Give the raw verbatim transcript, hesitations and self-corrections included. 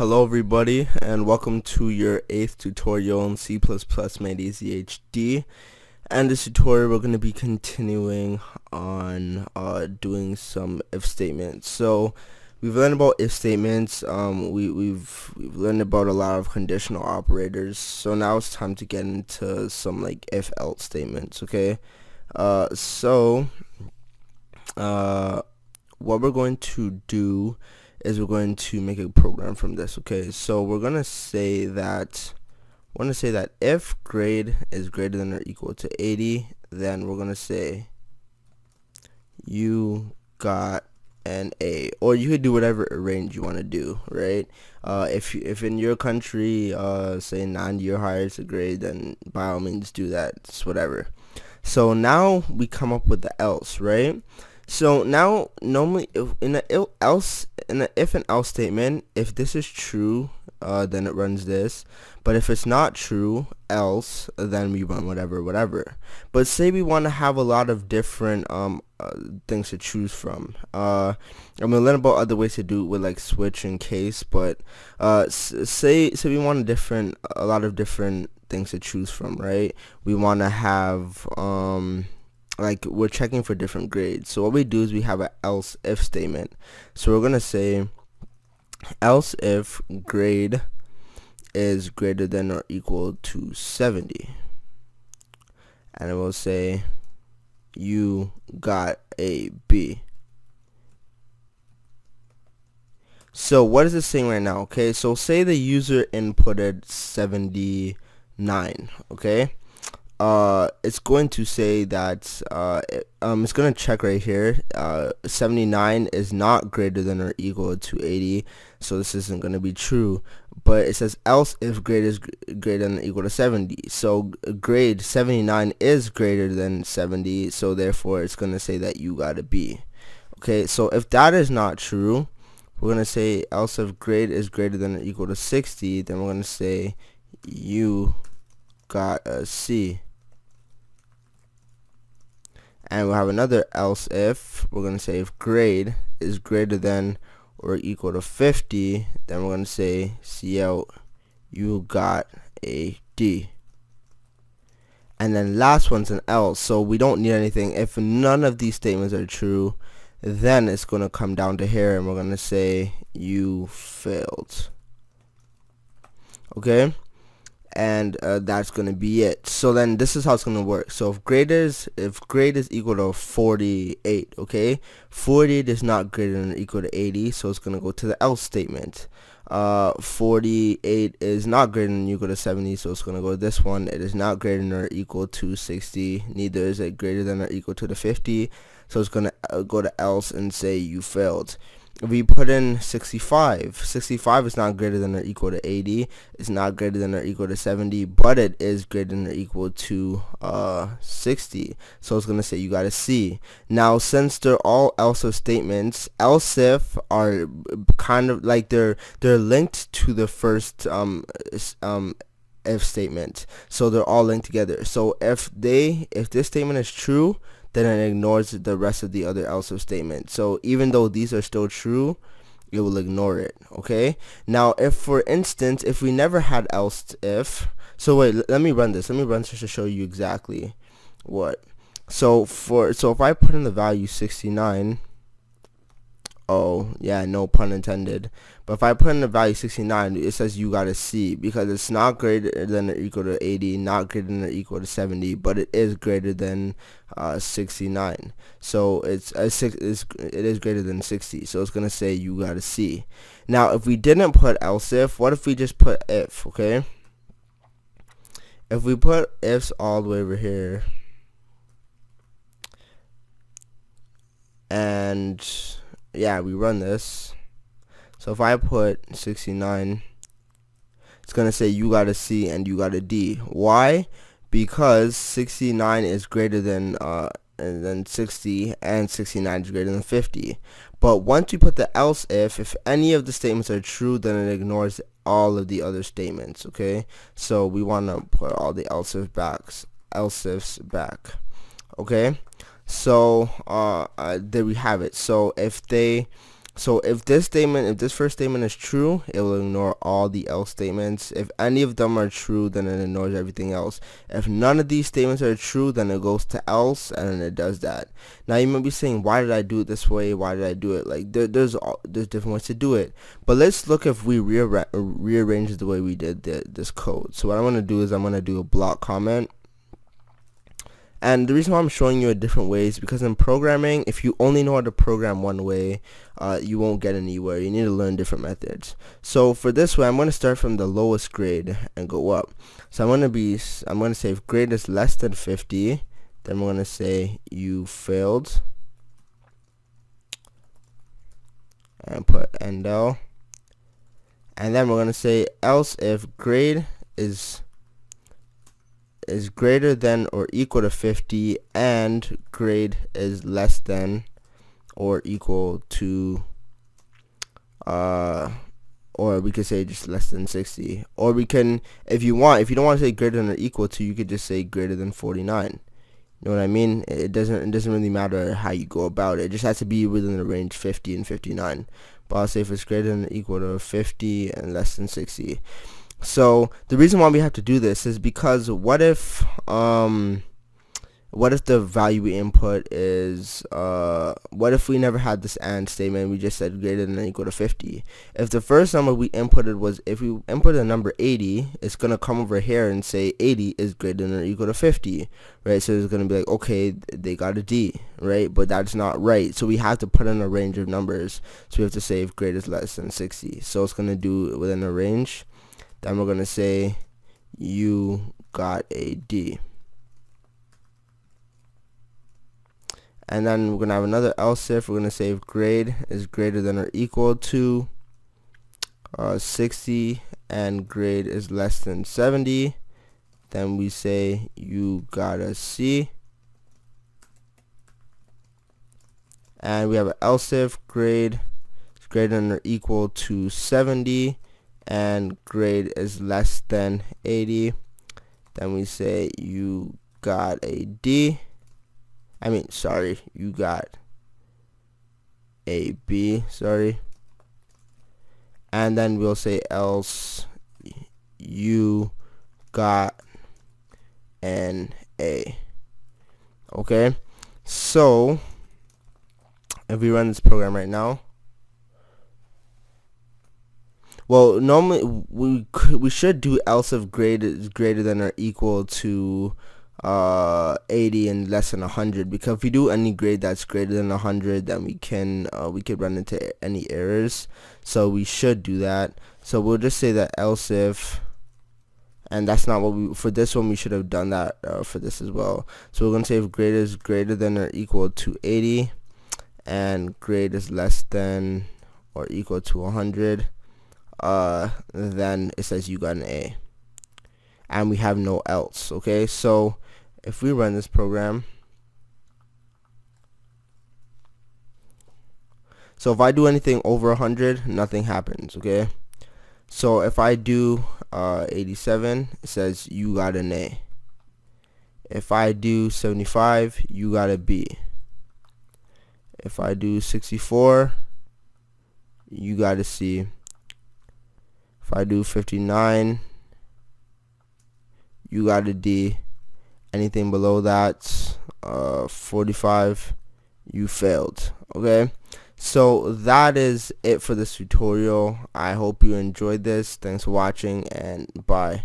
Hello everybody, and welcome to your eighth tutorial on C plus plus Made Easy H D. And this tutorial we're going to be continuing on uh, doing some if statements. So we've learned about if statements, um, we, we've, we've learned about a lot of conditional operators. So now it's time to get into some like if else statements, okay? Uh, so uh, what we're going to do is we're going to make a program from this, okay? So we're gonna say that we're gonna say that if grade is greater than or equal to eighty, then we're gonna say you got an A, or you could do whatever range you want to do, right? Uh, if you, if in your country, uh, say ninety or higher is a grade, then by all means do that. It's whatever. So now we come up with the else, right? So now, normally, if in a else, in a if and else statement, if this is true, uh, then it runs this. But if it's not true, else, then we run whatever, whatever. But say we want to have a lot of different um uh, things to choose from. Uh, I'm gonna learn about other ways to do it with like switch and case. But uh, say say we want a different, a lot of different things to choose from, right? We want to have um. like we're checking for different grades. So what we do is we have an else if statement. So we're gonna say else if grade is greater than or equal to seventy, and it will say you got a B. So what is it saying right now? Okay, so say the user inputted seventy-nine, okay? Uh, it's going to say that uh, it, um, it's going to check right here. Uh, seventy-nine is not greater than or equal to eighty, so this isn't going to be true. But it says else if grade is greater than or equal to seventy. So grade seventy-nine is greater than seventy, so therefore it's going to say that you got a B. Okay, so if that is not true, we're going to say else if grade is greater than or equal to sixty, then we're going to say you got a C. And we'll have another else if. We're going to say if grade is greater than or equal to fifty, then we're going to say C out, you got a D. And then last one's an else, so we don't need anything. If none of these statements are true, then it's going to come down to here and we're going to say you failed. Okay? And uh, that's going to be it. So then this is how it's going to work. So if grade is if grade is equal to forty-eight, okay, forty-eight is not greater than or equal to eighty, so it's going to go to the else statement. Uh, forty-eight is not greater than or equal to seventy, so it's going to go to this one. It is not greater than or equal to sixty, neither is it greater than or equal to the fifty, so it's going to uh, go to else and say you failed. We put in sixty-five. sixty-five is not greater than or equal to eighty. It's not greater than or equal to seventy, but it is greater than or equal to uh, sixty. So it's going to say you got a C. Now, since they're all else if statements, else if are kind of like they're they're linked to the first um um. if statement, so they're all linked together. So if they if this statement is true, then it ignores the rest of the other else if statement. So even though these are still true, it will ignore it. Okay, now if for instance if we never had else if, so wait, let me run this let me run this to show you exactly what. So for so if I put in the value sixty-nine, oh yeah, no pun intended. But if I put in the value sixty-nine, it says you got a C because it's not greater than or equal to eighty, not greater than or equal to seventy, but it is greater than uh, sixty-nine. So it's a six. It's, it is greater than sixty. So it's gonna say you got a C. Now, if we didn't put else if, what if we just put if? Okay. If we put ifs all the way over here, and yeah, we run this. So if I put sixty-nine, it's going to say you got a C and you got a D. Why? Because sixty-nine is greater than uh, than sixty, and sixty-nine is greater than fifty. But once you put the else if, if any of the statements are true, then it ignores all of the other statements, okay? So we want to put all the else if backs, else ifs back, okay? So uh, uh, there we have it. So if they, So if this statement, if this first statement is true, it will ignore all the else statements. If any of them are true, then it ignores everything else. If none of these statements are true, then it goes to else and it does that. Now you might be saying, why did I do it this way? Why did I do it? Like there, there's all, there's different ways to do it. But let's look if we rearra rearrange the way we did the, this code. So what I'm going to do is I'm going to do a block comment. And the reason why I'm showing you a different way is because in programming, if you only know how to program one way, uh, you won't get anywhere. You need to learn different methods. So for this way, I'm going to start from the lowest grade and go up. So I'm going to be, I'm going to say if grade is less than fifty, then I'm going to say you failed, and put end L. And then we're going to say else if grade is is greater than or equal to fifty and grade is less than or equal to uh or we could say just less than sixty, or we can, if you want, if you don't want to say greater than or equal to, you could just say greater than forty-nine. You know what I mean? It doesn't it doesn't really matter how you go about it. It just has to be within the range fifty and fifty-nine. But I'll say if it's greater than or equal to fifty and less than sixty. So the reason why we have to do this is because what if um what if the value we input is uh what if we never had this and statement, we just said greater than or equal to fifty. If the first number we inputted was, if we input a number eighty, it's gonna come over here and say eighty is greater than or equal to fifty, right? So it's gonna be like, okay, they got a D, right? But that's not right. So we have to put in a range of numbers. So we have to say if grade is less than sixty. So it's gonna do within a range. Then we're going to say you got a D. And then we're going to have another else if. We're going to say if grade is greater than or equal to uh, sixty and grade is less than seventy. Then we say you got a C. And we have an else if grade is greater than or equal to seventy. And grade is less than eighty, then we say you got a D. I mean, sorry, you got a B, sorry. And then we'll say else you got an A. Okay, so if we run this program right now, well, normally we we should do else if grade is greater than or equal to uh, eighty and less than one hundred, because if we do any grade that's greater than one hundred, then we can uh, we could run into any errors. So we should do that. So we'll just say that else if, and that's not what we, for this one we should have done that uh, for this as well. So we're gonna say if grade is greater than or equal to eighty, and grade is less than or equal to one hundred. Uh, then it says you got an A, and we have no else. Okay, so if we run this program, so if I do anything over one hundred, nothing happens. Okay, so if I do uh, eighty-seven, it says you got an A. If I do seventy-five, you got a B. If I do sixty-four, you got a C. If I do fifty-nine, you got a D. Anything below that, uh, forty-five, you failed. Okay, so that is it for this tutorial. I hope you enjoyed this. Thanks for watching, and bye.